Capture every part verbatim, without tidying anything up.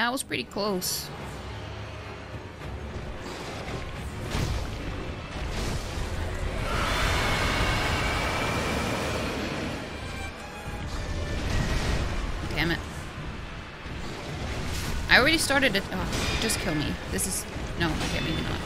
Yeah, it was pretty close. Damn it. I already started it. Oh, just kill me. This is... No, okay, maybe not.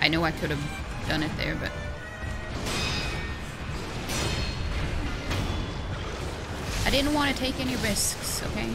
I know I could have done it there, but... I didn't want to take any risks, okay?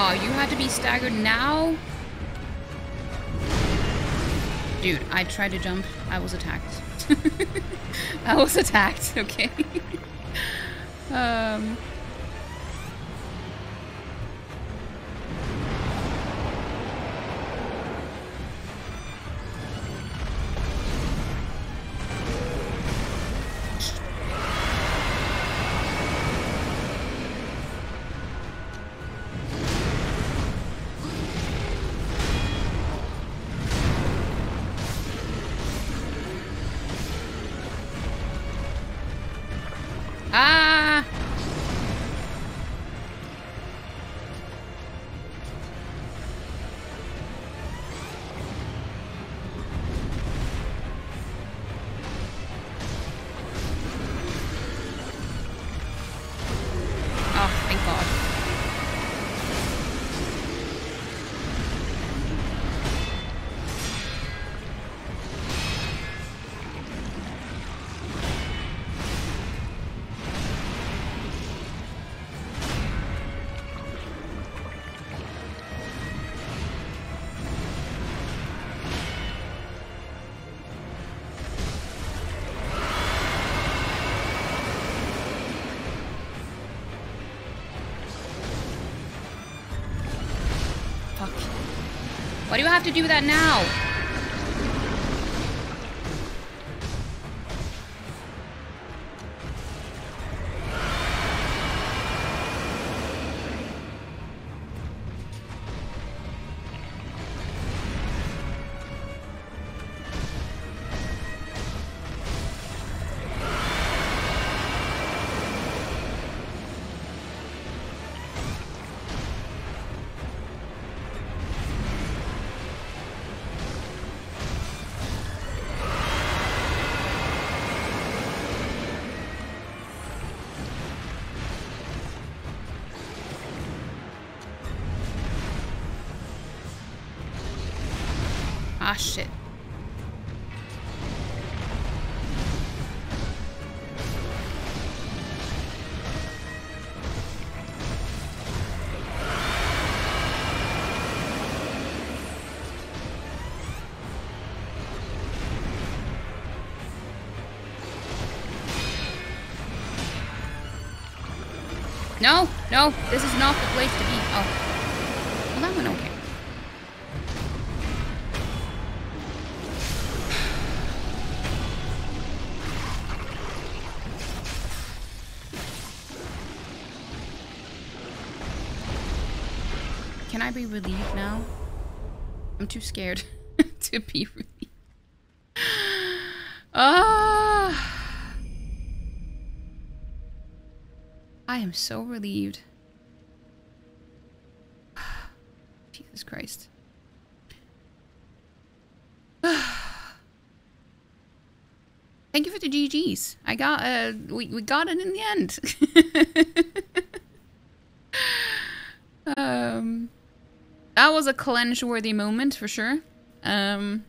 Oh, you had to be staggered now? Dude, I tried to jump. I was attacked. I was attacked, okay. um... Why do you have to do that now? Ah, shit. No, no, this is not the place to be. Oh. Well, that went okay. Can I be relieved now? I'm too scared to be relieved. Ah. I am so relieved. Jesus Christ. Thank you for the G Gs. I got uh we, we got it in the end. um That was a clench worthy moment for sure. Um